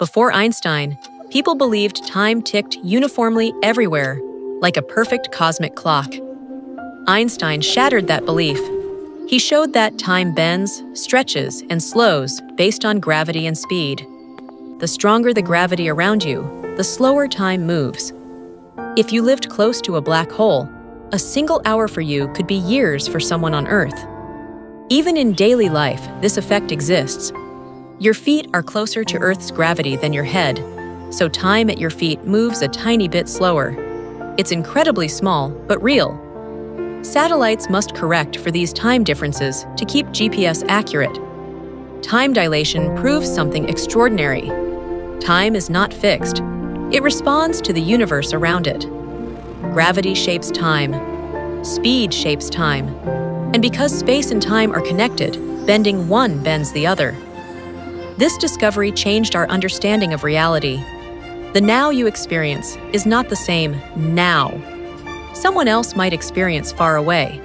Before Einstein, people believed time ticked uniformly everywhere, like a perfect cosmic clock. Einstein shattered that belief. He showed that time bends, stretches, and slows based on gravity and speed. The stronger the gravity around you, the slower time moves. If you lived close to a black hole, a single hour for you could be years for someone on Earth. Even in daily life, this effect exists. Your feet are closer to Earth's gravity than your head, so time at your feet moves a tiny bit slower. It's incredibly small, but real. Satellites must correct for these time differences to keep GPS accurate. Time dilation proves something extraordinary. Time is not fixed. It responds to the universe around it. Gravity shapes time. Speed shapes time. And because space and time are connected, bending one bends the other. This discovery changed our understanding of reality. The now you experience is not the same now. Someone else might experience far away.